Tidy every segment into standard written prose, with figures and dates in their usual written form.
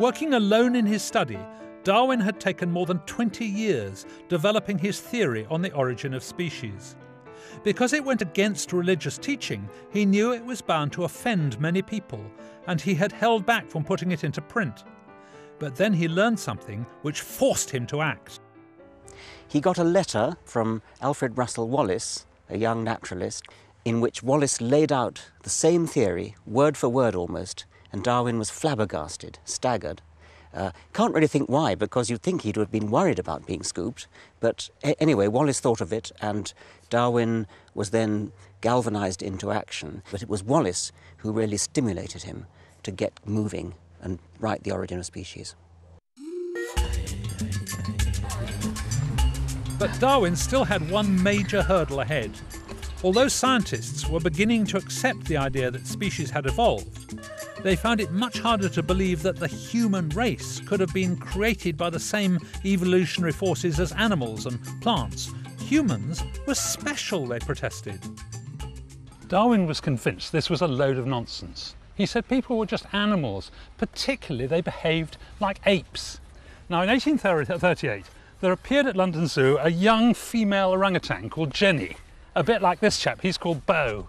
Working alone in his study, Darwin had taken more than 20 years developing his theory on the origin of species. Because it went against religious teaching, he knew it was bound to offend many people, and he had held back from putting it into print. But then he learned something which forced him to act. He got a letter from Alfred Russel Wallace, a young naturalist, in which Wallace laid out the same theory, word for word almost, and Darwin was flabbergasted, staggered. Can't really think why, because you'd think he'd have been worried about being scooped, but anyway, Wallace thought of it, and Darwin was then galvanized into action. But it was Wallace who really stimulated him to get moving and write The Origin of Species. But Darwin still had one major hurdle ahead. Although scientists were beginning to accept the idea that species had evolved, they found it much harder to believe that the human race could have been created by the same evolutionary forces as animals and plants. Humans were special, they protested. Darwin was convinced this was a load of nonsense. He said people were just animals, particularly they behaved like apes. Now, in 1838, there appeared at London Zoo a young female orangutan called Jenny. A bit like this chap, he's called Bo.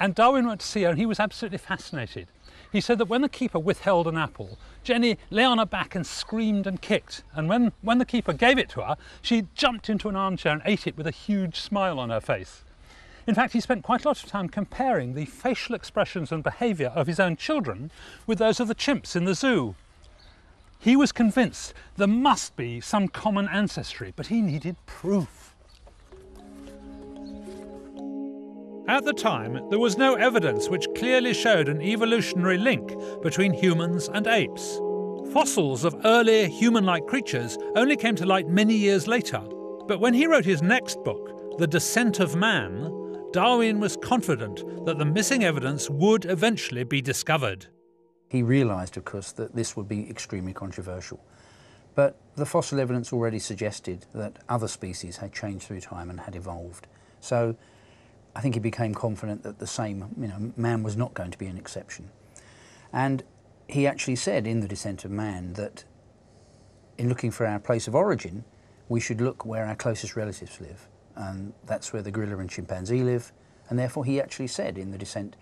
And Darwin went to see her and he was absolutely fascinated. He said that when the keeper withheld an apple, Jenny lay on her back and screamed and kicked. And when the keeper gave it to her, she jumped into an armchair and ate it with a huge smile on her face. In fact, he spent quite a lot of time comparing the facial expressions and behaviour of his own children with those of the chimps in the zoo. He was convinced there must be some common ancestry, but he needed proof. At the time, there was no evidence which clearly showed an evolutionary link between humans and apes. Fossils of earlier human-like creatures only came to light many years later. But when he wrote his next book, The Descent of Man, Darwin was confident that the missing evidence would eventually be discovered. He realised, of course, that this would be extremely controversial. But the fossil evidence already suggested that other species had changed through time and had evolved. So I think he became confident that the same, man was not going to be an exception. And he actually said in The Descent of Man that in looking for our place of origin, we should look where our closest relatives live. And that's where the gorilla and chimpanzee live. And therefore he actually said in The Descent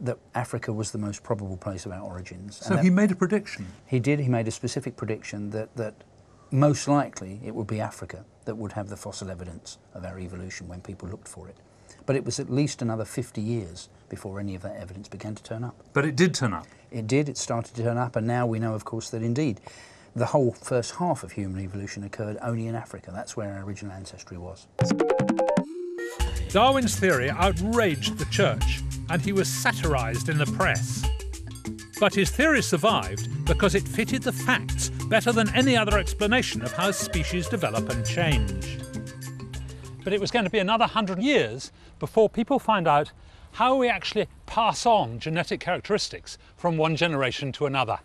that Africa was the most probable place of our origins. So he made a prediction? He did. He made a specific prediction that most likely it would be Africa that would have the fossil evidence of our evolution when people looked for it. But it was at least another 50 years before any of that evidence began to turn up. But it did turn up? It did, it started to turn up, and now we know, of course, that indeed the whole first half of human evolution occurred only in Africa. That's where our original ancestry was. Darwin's theory outraged the church, and he was satirised in the press. But his theory survived because it fitted the facts better than any other explanation of how species develop and change. But it was going to be another 100 years before people find out how we actually pass on genetic characteristics from one generation to another.